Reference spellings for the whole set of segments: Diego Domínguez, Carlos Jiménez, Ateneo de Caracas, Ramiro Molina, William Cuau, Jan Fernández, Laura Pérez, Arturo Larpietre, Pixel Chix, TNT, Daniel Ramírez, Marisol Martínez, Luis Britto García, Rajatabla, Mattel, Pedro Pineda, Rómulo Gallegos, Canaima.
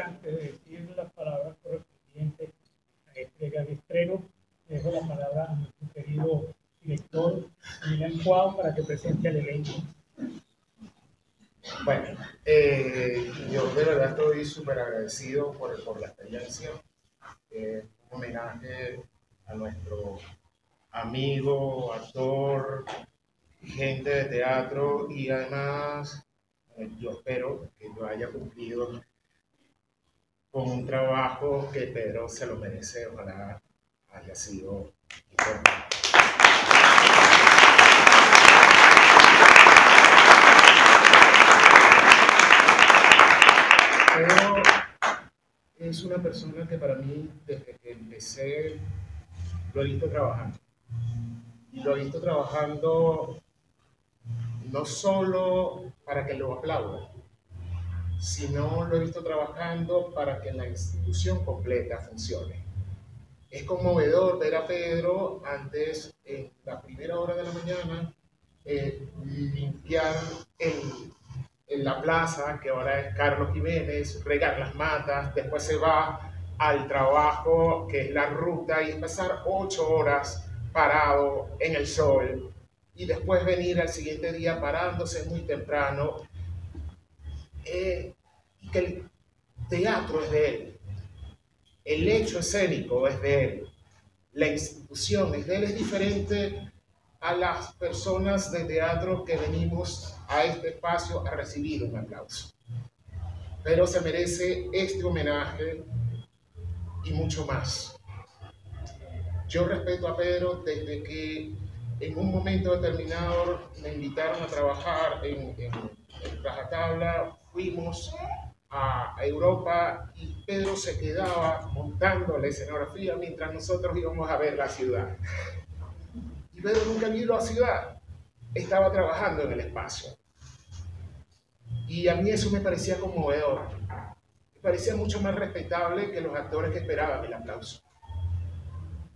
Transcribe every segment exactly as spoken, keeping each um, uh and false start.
antes de decir la palabra correspondiente a este gran estreno, dejo la palabra a nuestro querido director William Cuau para que presente al elenco. Bueno, eh, yo de verdad estoy súper agradecido por, por la experiencia. Eh, un homenaje a nuestro amigo, actor, gente de teatro, y además eh, yo espero que yo haya cumplido con un trabajo que Pedro se lo merece, ojalá haya sido importante. Pedro es una persona que para mí, desde que empecé, lo he visto trabajando. Y lo he visto trabajando no solo para que lo aplaudan, sino lo he visto trabajando para que la institución completa funcione. Es conmovedor ver a Pedro antes, en la primera hora de la mañana, eh, limpiar el... en la plaza, que ahora es Carlos Jiménez, regar las matas, después se va al trabajo, que es la ruta, y pasar ocho horas parado en el sol, y después venir al siguiente día parándose muy temprano, eh, que el teatro es de él, el hecho escénico es de él, la institución es de él, es diferente a las personas de teatro que venimos a este espacio a recibir un aplauso. Pero se merece este homenaje y mucho más. Yo respeto a Pedro desde que en un momento determinado me invitaron a trabajar en, en, en Rajatabla, fuimos a, a Europa y Pedro se quedaba montando la escenografía mientras nosotros íbamos a ver la ciudad. Pedro nunca vino a la ciudad, estaba trabajando en el espacio. Y a mí eso me parecía conmovedor, me parecía mucho más respetable que los actores que esperaban el aplauso.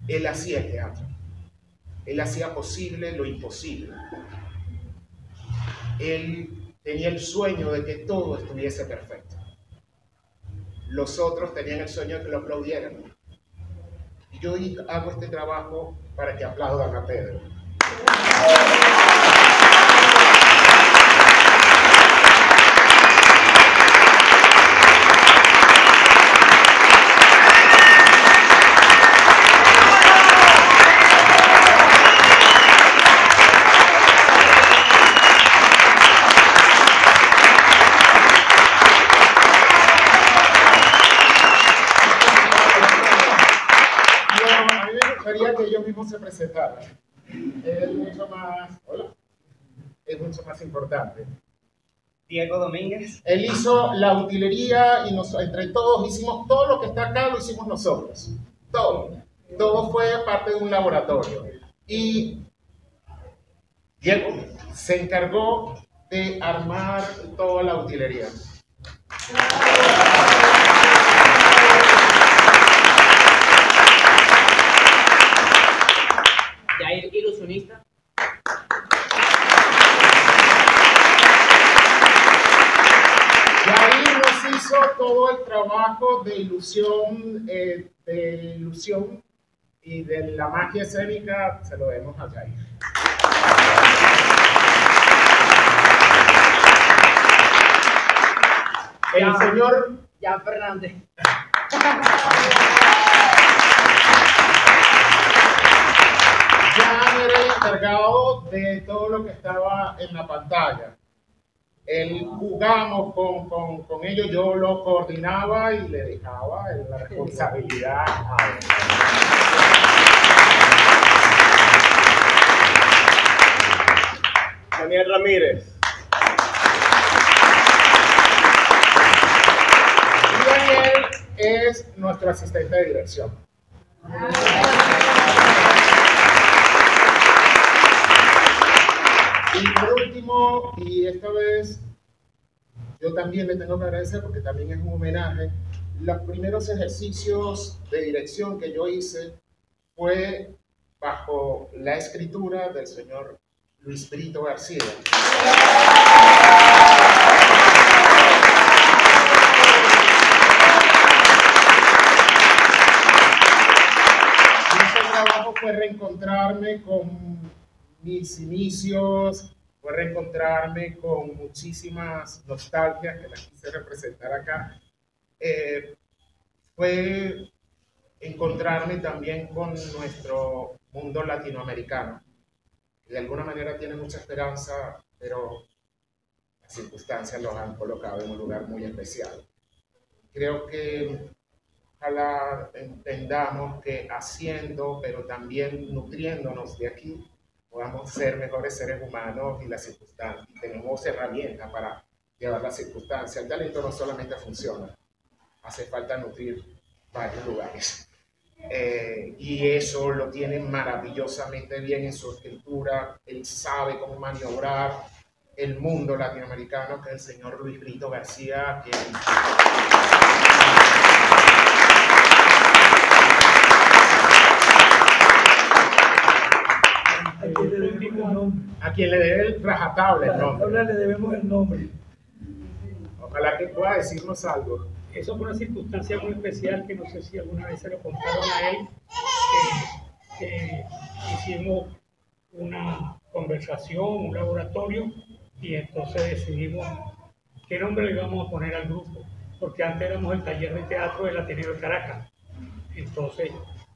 Él hacía el teatro, él hacía posible lo imposible. Él tenía el sueño de que todo estuviese perfecto. Los otros tenían el sueño de que lo aplaudieran. Y yo hago este trabajo para que aplaudan a Pedro. Se presentaba, es mucho más, hola, es mucho más importante. Diego Domínguez. Él hizo la utilería y nos, entre todos hicimos todo lo que está acá, lo hicimos nosotros. Todo, todo fue parte de un laboratorio. Y Diego se encargó de armar toda la utilería. Ilusionista. Yair nos hizo todo el trabajo de ilusión, eh, de ilusión y de la magia escénica, se lo demos a Yair. El ya, señor Jan Fernández. Encargado de todo lo que estaba en la pantalla. Él jugamos con, con, con ellos, yo lo coordinaba y le dejaba la responsabilidad a él. Daniel Ramírez. Y Daniel es nuestro asistente de dirección. Y por último, y esta vez yo también le tengo que agradecer porque también es un homenaje, los primeros ejercicios de dirección que yo hice fue bajo la escritura del señor Luis Britto García. reencontrarme con mis inicios, fue reencontrarme con muchísimas nostalgias que las quise representar acá. Eh, fue encontrarme también con nuestro mundo latinoamericano. De alguna manera tiene mucha esperanza, pero las circunstancias los han colocado en un lugar muy especial. Creo que ojalá entendamos que haciendo, pero también nutriéndonos de aquí, podamos ser mejores seres humanos y las circunstancias. Tenemos herramientas para llevar las circunstancias. El talento no solamente funciona, hace falta nutrir varios lugares. Eh, y eso lo tiene maravillosamente bien en su escritura. Él sabe cómo maniobrar el mundo latinoamericano, que es el señor Luis Britto García, quien... a quien le debe el rajatabla el nombre. Le debemos el nombre. Ojalá que pueda decirnos algo. Eso fue una circunstancia muy especial que no sé si alguna vez se lo contaron a él, que, que hicimos una conversación, un laboratorio, y entonces decidimos qué nombre le íbamos a poner al grupo, porque antes éramos el taller de teatro del Ateneo de Caracas. Entonces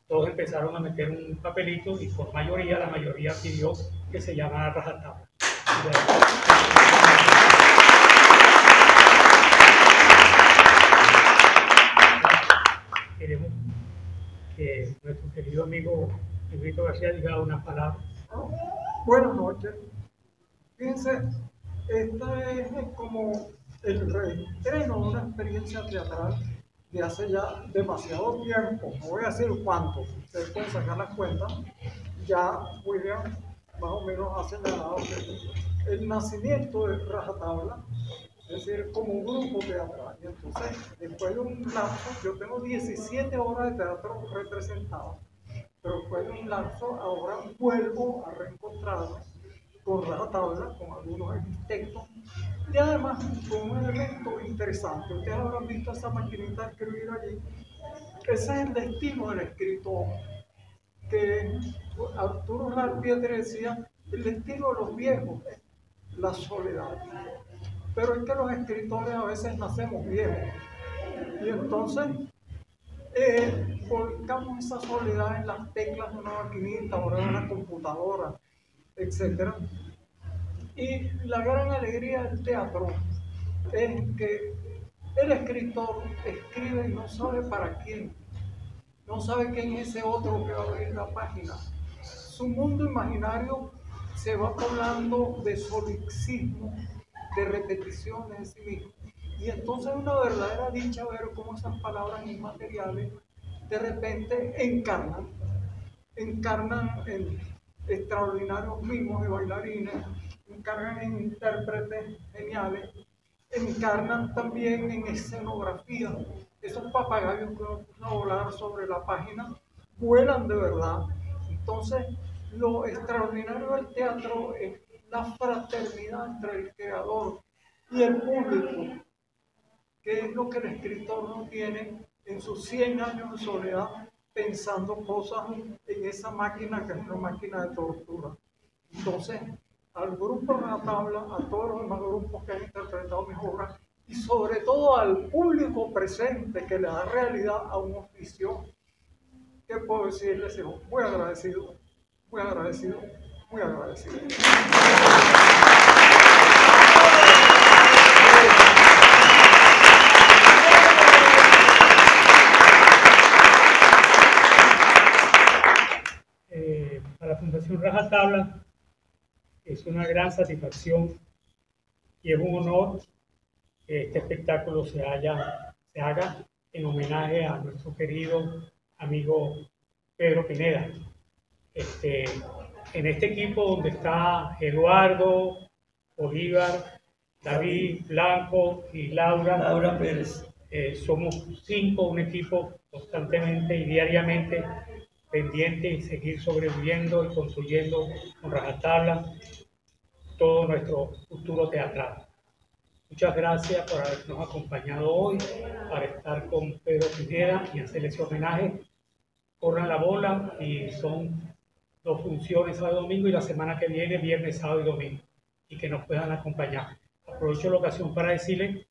todos empezaron a meter un papelito y por mayoría, la mayoría pidió que se llamara Rajatabla. Queremos que nuestro querido amigo Britto García diga unas palabras. Buenas noches. Fíjense, esta es como el reestreno de una experiencia teatral de hace ya demasiado tiempo. No voy a decir cuánto, ustedes pueden sacar las cuentas. Ya William más o menos ha señalado que el nacimiento de Rajatabla, es decir, como un grupo teatral. Y entonces, después de un lapso, yo tengo diecisiete horas de teatro representado, pero después de un lapso, ahora vuelvo a reencontrarme con Rajatabla, con algunos arquitectos, y además con un elemento interesante. Ustedes habrán visto esa maquinita de escribir allí. Ese es el destino del escritor, que Arturo Larpietre decía, el destino de los viejos es la soledad. Pero es que los escritores a veces nacemos viejos, y entonces eh, volcamos esa soledad en las teclas de una maquinita, o de una computadora, etcétera. Y la gran alegría del teatro es que el escritor escribe y no sabe para quién, no sabe quién es ese otro que va a abrir la página. Su mundo imaginario se va poblando de solipsismo, de repeticiones de sí mismo. Y entonces es una verdadera dicha ver cómo esas palabras inmateriales de repente encarnan, encarnan en extraordinarios mimos de bailarines, encarnan en intérpretes geniales, encarnan también en escenografía. Esos papagayos que van a volar sobre la página vuelan de verdad. Entonces, lo extraordinario del teatro es la fraternidad entre el creador y el público, que es lo que el escritor no tiene en sus cien años de soledad, pensando cosas en esa máquina que es una máquina de tortura. Entonces, al grupo Rajatabla, a todos los demás grupos que han interpretado mis obras, y sobre todo al público presente que le da realidad a un oficio, ¿qué puedo decirles? Muy agradecido, muy agradecido. Muy agradecido. Eh, para la Fundación Rajatabla es una gran satisfacción y es un honor que este espectáculo se, haya, se haga en homenaje a nuestro querido amigo Pedro Pineda. Este, en este equipo donde está Eduardo, Bolívar, David, Blanco y Laura, Laura Pérez. Eh, somos cinco, un equipo constantemente y diariamente pendiente y seguir sobreviviendo y construyendo con Rajatabla todo nuestro futuro teatral. Muchas gracias por habernos acompañado hoy, para estar con Pedro Pineda y hacer ese homenaje. Corran la bola y son dos funciones sábado y domingo, y la semana que viene viernes, sábado y domingo, y que nos puedan acompañar. Aprovecho la ocasión para decirles,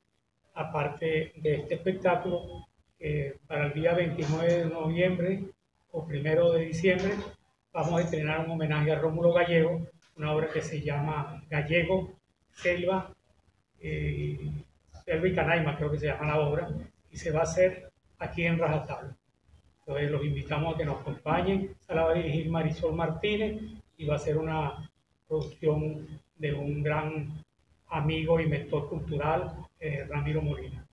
aparte de este espectáculo, eh, para el día veintinueve de noviembre o primero de diciembre vamos a estrenar un homenaje a Rómulo Gallegos, una obra que se llama Gallego, Selva, eh, Selva y Canaima, creo que se llama la obra, y se va a hacer aquí en Rajatabla. Entonces los invitamos a que nos acompañen. La va a dirigir Marisol Martínez y va a ser una producción de un gran amigo y mentor cultural, eh, Ramiro Molina.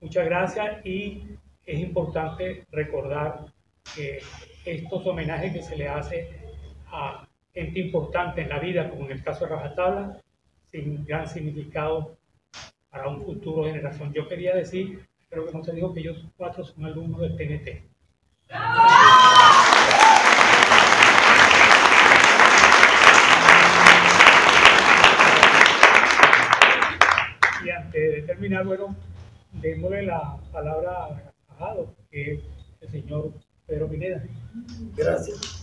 Muchas gracias, y es importante recordar que estos homenajes que se le hace a gente importante en la vida, como en el caso de Rajatabla, sin gran significado para un futuro generación. Yo quería decir, creo que no te digo que ellos cuatro son alumnos del T N T. Y antes de terminar, bueno, démosle la palabra a Jado, que es el señor Pedro Pineda. Gracias.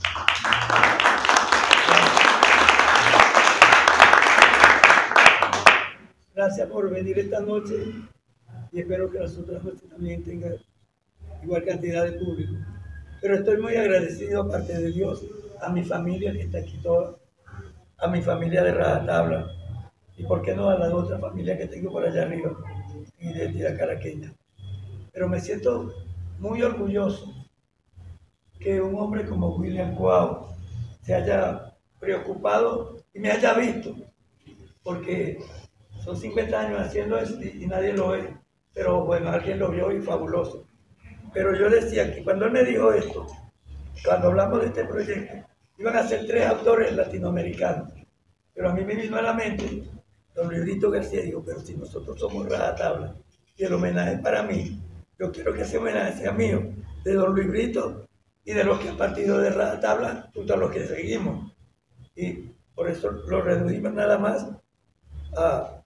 Gracias por venir esta noche, y espero que las otras noches también tengan igual cantidad de público. Pero estoy muy agradecido, aparte de Dios, a mi familia que está aquí toda, a mi familia de Rajatabla, y por qué no a la otra familia que tengo por allá arriba, mi identidad caraqueña. Pero me siento muy orgulloso que un hombre como William Cuau se haya preocupado y me haya visto, porque son cincuenta años haciendo esto y nadie lo ve, pero bueno, alguien lo vio y fabuloso. Pero yo decía que cuando él me dijo esto, cuando hablamos de este proyecto, iban a ser tres autores latinoamericanos, pero a mí me vino a la mente don Luis Britto García, dijo, pero si nosotros somos Rajatabla, y el homenaje para mí, yo quiero que ese homenaje sea mío, de don Luis Britto y de los que han partido de Rajatabla, junto a los que seguimos. Y por eso lo reducimos nada más a,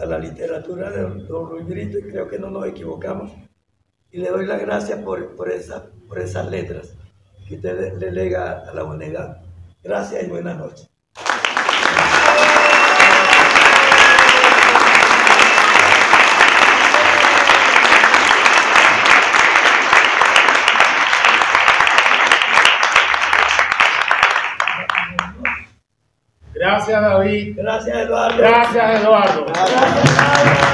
a la literatura de don, don Luis Britto, y creo que no nos equivocamos. Y le doy las gracias por, por, esa, por esas letras que usted le lega a la humanidad. Gracias y buenas noches. Gracias, David. Gracias, Eduardo. Gracias, Eduardo. Gracias, Eduardo.